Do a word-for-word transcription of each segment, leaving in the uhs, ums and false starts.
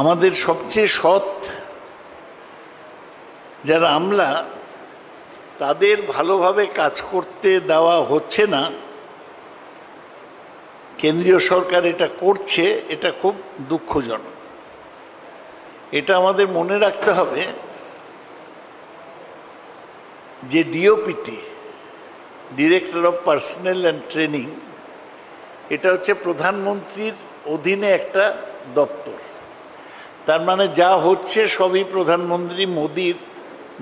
আমাদের সবচেয়ে সৎ যারা আমলা তাদের ভালোভাবে কাজ করতে দেওয়া হচ্ছে না। কেন্দ্রীয় সরকার এটা করছে, এটা খুব দুঃখজনক। এটা আমাদের মনে রাখতে হবে যে DOPT, director of personnel and training, এটা হচ্ছে প্রধানমন্ত্রীর অধীনে একটা দপ্তর। তার মানে যা হচ্ছে সবই প্রধানমন্ত্রী মোদির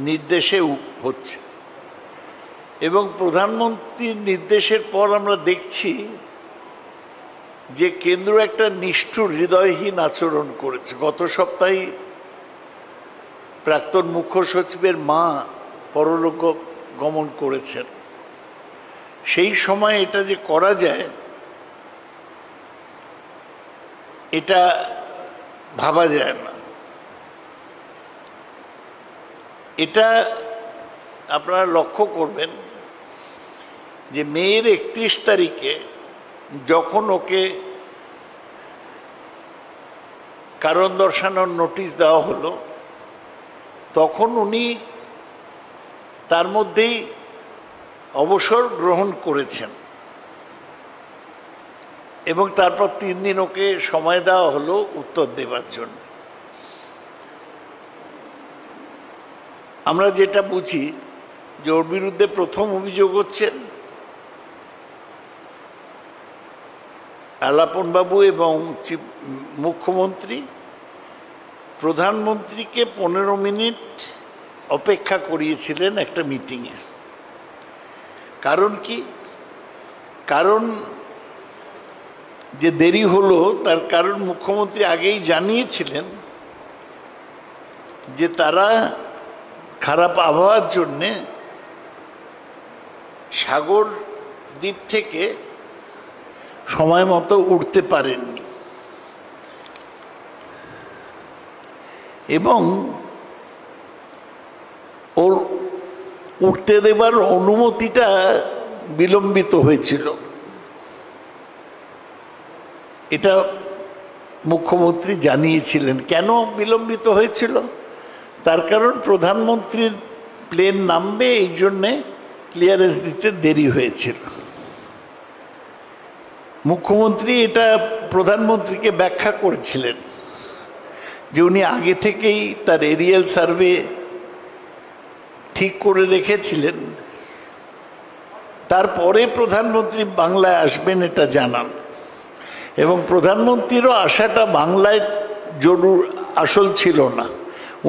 নির্দেশে হচ্ছে। এবং প্রধানমন্ত্রীর নির্দেশের পর আমরা দেখছি যে কেন্দ্র একটা নিষ্ঠুর হৃদয়হীন আচরণ করেছে। গত সপ্তাহে প্রাক্তন মুখ্য সচিবের মা পরলোক গমন করেছেন। সেই সময় এটা যে করা যায় এটা ভাবা যায় না। এটা আপনারা লক্ষ্য করবেন যে মেয়ের একত্রিশ তারিখে যখন ওকে কারণ দর্শানোর নোটিশ দেওয়া হলো, তখন উনি তার মধ্যেই অবসর গ্রহণ করেছেন এবং তারপর তিন দিন ওকে সময় দেওয়া হলো উত্তর দেওয়ার জন্য। আমরা যেটা বুঝি যে ওর বিরুদ্ধে প্রথম অভিযোগ হচ্ছেন আলাপনবাবু এবং মুখ্যমন্ত্রী প্রধানমন্ত্রীকে পনেরো মিনিট অপেক্ষা করিয়েছিলেন একটা মিটিংয়ে। কারণ কি? কারণ যে দেরি হলো তার কারণ মুখ্যমন্ত্রী আগেই জানিয়েছিলেন যে তারা খারাপ আবহাওয়ার জন্যে সাগর দ্বীপ থেকে সময় মতো উঠতে পারেননি এবং ওর উঠতে দেবার অনুমতিটা বিলম্বিত হয়েছিল। এটা মুখ্যমন্ত্রী জানিয়েছিলেন। কেন বিলম্বিত হয়েছিল? তার কারণ প্রধানমন্ত্রীর প্লেন নামবে, এই জন্যে ক্লিয়ারেন্স দিতে দেরি হয়েছিল। মুখ্যমন্ত্রী এটা প্রধানমন্ত্রীকে ব্যাখ্যা করেছিলেন যে উনি আগে থেকেই তার এরিয়াল সার্ভে ঠিক করে রেখেছিলেন, তারপরে প্রধানমন্ত্রী বাংলায় আসবেন এটা জানান এবং প্রধানমন্ত্রীরও আসাটা বাংলায় জরুর আসল ছিল না।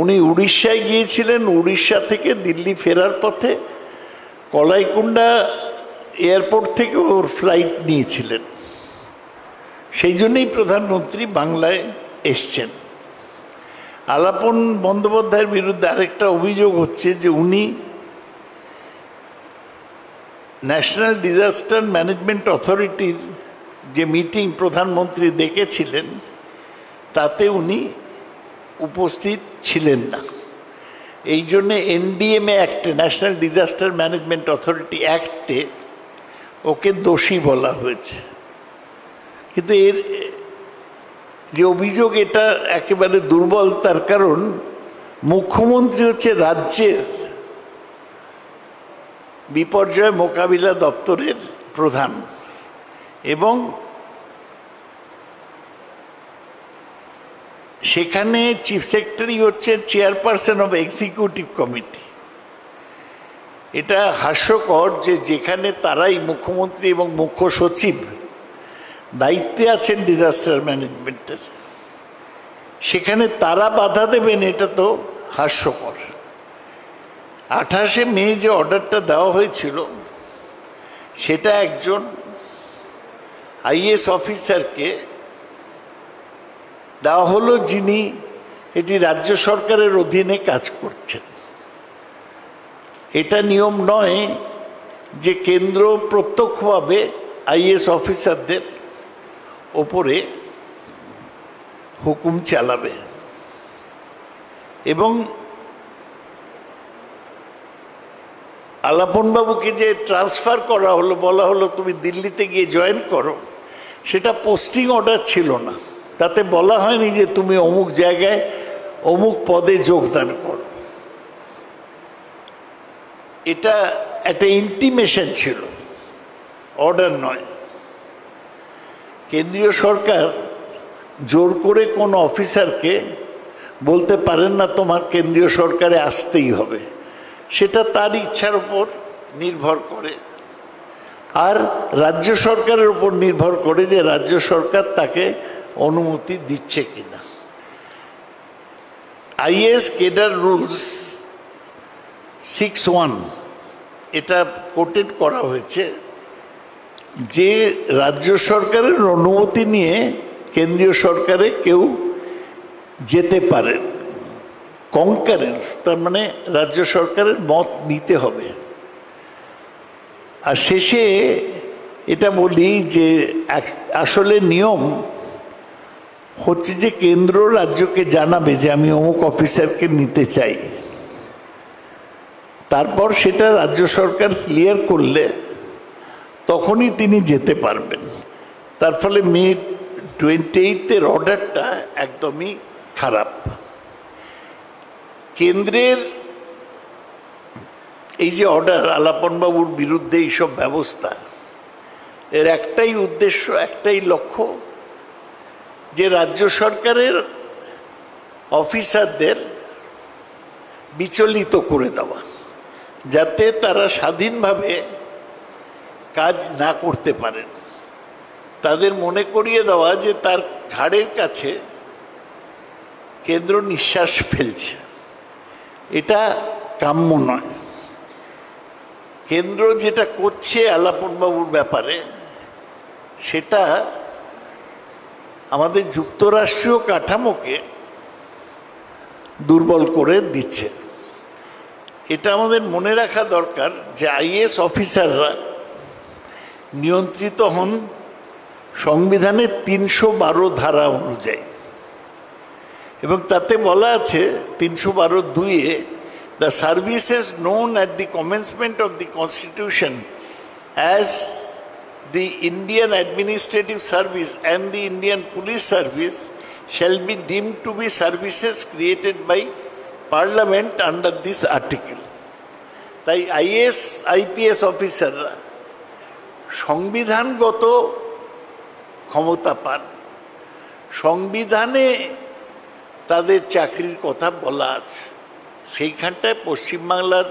উনি উড়িষ্যায় গিয়েছিলেন, উড়িষ্যা থেকে দিল্লি ফেরার পথে কলাইকুণ্ডা এয়ারপোর্ট থেকে ওর ফ্লাইট নিয়েছিলেন, সেই জন্যই প্রধানমন্ত্রী বাংলায় এসছেন। আলাপন বন্দ্যোপাধ্যায়ের বিরুদ্ধে আরেকটা অভিযোগ হচ্ছে যে উনি ন্যাশনাল ডিজাস্টার ম্যানেজমেন্ট অথরিটির যে মিটিং প্রধানমন্ত্রী ডেকেছিলেন তাতে উনি উপস্থিত ছিলেন না। এই জন্যে এনডিএমএ অ্যাক্টে, ন্যাশনাল ডিজাস্টার ম্যানেজমেন্ট অথরিটি অ্যাক্টে ওকে দোষী বলা হয়েছে। কিন্তু এর যে অভিযোগ এটা একেবারে দুর্বল। তার কারণ মুখ্যমন্ত্রী হচ্ছে রাজ্যের বিপর্যয় মোকাবিলা দপ্তরের প্রধান এবং সেখানে চিফ সেক্রেটারি হচ্ছে চেয়ারপারসন অব এক্সিকিউটিভ কমিটি। এটা হাস্যকর যে যেখানে তারাই, মুখ্যমন্ত্রী এবং মুখ্য সচিব, দায়িত্বে আছেন ডিজাস্টার ম্যানেজমেন্টের, সেখানে তারা বাধা দেবেন, এটা তো হাস্যকর। আঠাশে মে যে অর্ডারটা দেওয়া হয়েছিল সেটা একজন আইএস অফিসারকে দেওয়া হলো যিনি এটি রাজ্য সরকারের অধীনে কাজ করছেন। এটা নিয়ম নয় যে কেন্দ্র প্রত্যক্ষভাবে আইএস অফিসারদের ওপরে হুকুম চালাবে এবং আলাপনবাবুকে যে ট্রান্সফার করা হলো, বলা হলো তুমি দিল্লিতে গিয়ে জয়েন করো, সেটা পোস্টিং অর্ডার ছিল না, তাতে বলা হয়নি যে তুমি অমুক জায়গায় অমুক পদে যোগদান করো। এটা একটা ইন্টিমেশন ছিল, অর্ডার নয়। কেন্দ্রীয় সরকার জোর করে কোন অফিসারকে বলতে পারেন না তোমার কেন্দ্রীয় সরকারে আসতেই হবে, সেটা তার ইচ্ছার উপর নির্ভর করে আর রাজ্য সরকারের উপর নির্ভর করে যে রাজ্য সরকার তাকে অনুমতি দিচ্ছে কিনা। IAS cadre rules six one এটা কোটেড করা হয়েছে যে রাজ্য সরকারের অনুমতি নিয়ে কেন্দ্রীয় সরকারে কেউ যেতে পারে। কনকারেন্স তার মানে রাজ্য সরকারের মত নিতে হবে। আর শেষে এটা বলি যে আসলে নিয়ম হচ্ছে যে কেন্দ্র রাজ্যকে জানাবে যে আমি অমুক অফিসারকে নিতে চাই, তারপর সেটা রাজ্য সরকার ক্লিয়ার করলে তখনই তিনি যেতে পারবেন। তার ফলে মে টোয়েন্টি এইটের অর্ডারটা একদমই খারাপ। কেন্দ্রের এই যে অর্ডার আলাপনবাবুর বিরুদ্ধে এইসব ব্যবস্থা, এর একটাই উদ্দেশ্য, একটাই লক্ষ্য যে রাজ্য সরকারের অফিসারদের বিচলিত করে দেওয়া, যাতে তারা স্বাধীনভাবে কাজ না করতে পারেন, তাদের মনে করিয়ে দেওয়া যে তার ঘাড়ের কাছে কেন্দ্র নিঃশ্বাস ফেলছে। এটা কাম্য নয়। কেন্দ্র যেটা করছে আলাপনবাবুর ব্যাপারে সেটা আমাদের যুক্তরাষ্ট্রীয় কাঠামোকে দুর্বল করে দিচ্ছে। এটা আমাদের মনে রাখা দরকার যে আইএএস অফিসাররা নিয়ন্ত্রিত হন সংবিধানের তিনশো বারো ধারা অনুযায়ী, এবং তাতে বলা আছে তিনশো বারো দুইয়ে the services known at the commencement of the Constitution as the Indian Administrative Service and the Indian Police Service shall be deemed to be services created by Parliament under this article. তাই IS IPS অফিসাররা সংবিধানগত ক্ষমতা পান, সংবিধানে তাদের চাকরির কথা বলা আছে। সেইখানটায় পশ্চিমবাংলার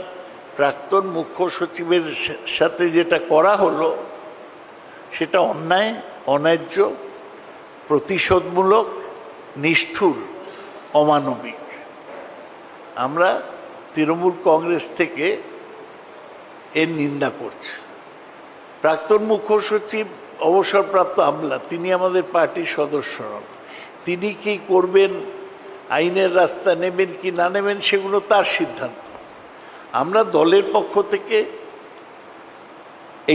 প্রাক্তন মুখ্য সচিবের সাথে যেটা করা হলো সেটা অন্যায়, অন্যায্য, প্রতিশোধমূলক, নিষ্ঠুর, অমানবিক। আমরা তৃণমূল কংগ্রেস থেকে এর নিন্দা করছি। প্রাক্তন মুখ্য সচিব অবসরপ্রাপ্ত আমলা, তিনি আমাদের পার্টির সদস্য নন। তিনি কি করবেন, আইনের রাস্তা নেবেন কি না নেবেন, সেগুলো তার সিদ্ধান্ত। আমরা দলের পক্ষ থেকে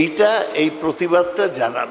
এইটা এই প্রতিবাদটা জানান।